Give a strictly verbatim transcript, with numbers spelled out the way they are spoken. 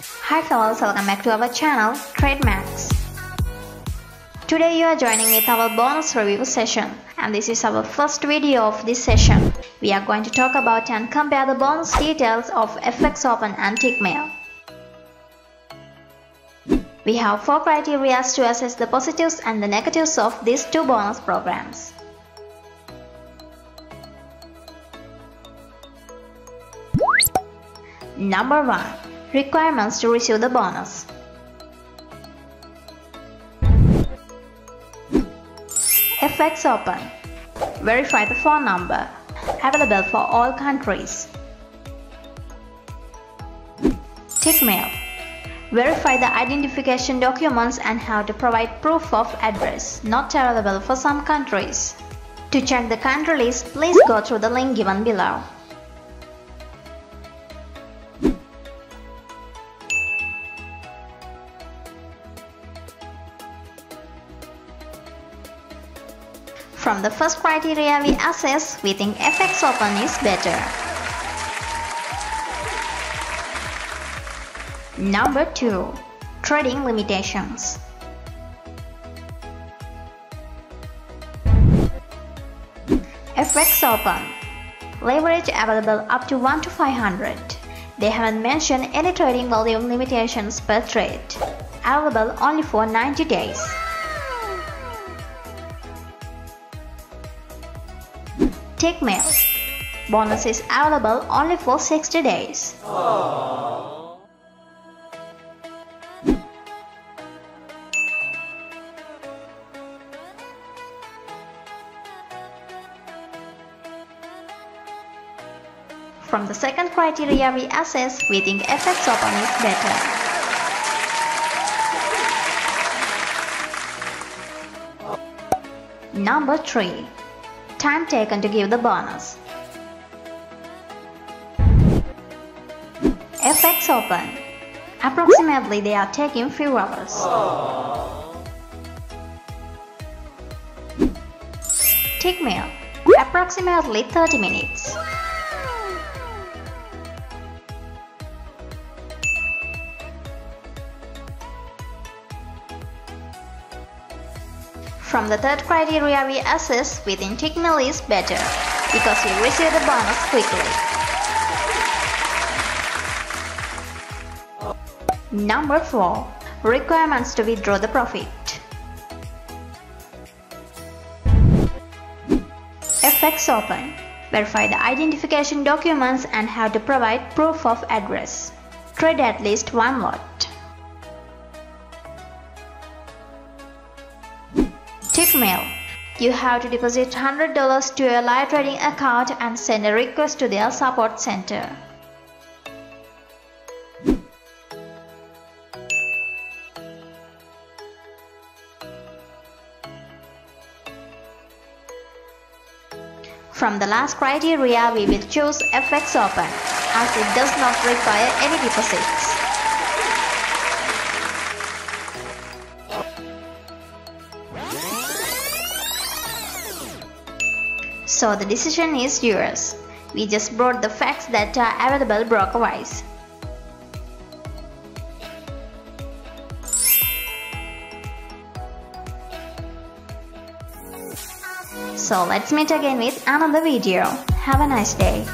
Hi fellows, welcome back to our channel TradeMax. Today you are joining with our bonus review session, and this is our first video of this session. We are going to talk about and compare the bonus details of F X Open and Tickmill. We have four criteria to assess the positives and the negatives of these two bonus programs. Number one. Requirements to receive the bonus. F X Open. Verify the phone number. Available for all countries. Tickmill. Verify the identification documents and have to provide proof of address, not available for some countries. To check the country list, please go through the link given below. From the first criteria we assess, we think F X Open is better. Number two. Trading limitations. F X Open. Leverage available up to one to five hundred. They haven't mentioned any trading volume limitations per trade. Available only for ninety days. Tickmill. Bonus is available only for sixty days. Aww. From the second criteria we assess, we think F X Open is better. Number three. Time taken to give the bonus. F X Open. Approximately they are taking few hours. Aww. Tickmill. Approximately thirty minutes. From the third criteria we assess, we think Tickmill is better, because you receive the bonus quickly. Number four. Requirements to withdraw the profit. F X Open. Verify the identification documents and have to provide proof of address. Trade at least one lot. Tickmill. You have to deposit one hundred dollars to your live trading account and send a request to their support center. From the last criteria, we will choose F X Open, as it does not require any deposits. So the decision is yours. We just brought the facts that are available broker-wise. So let's meet again with another video. Have a nice day.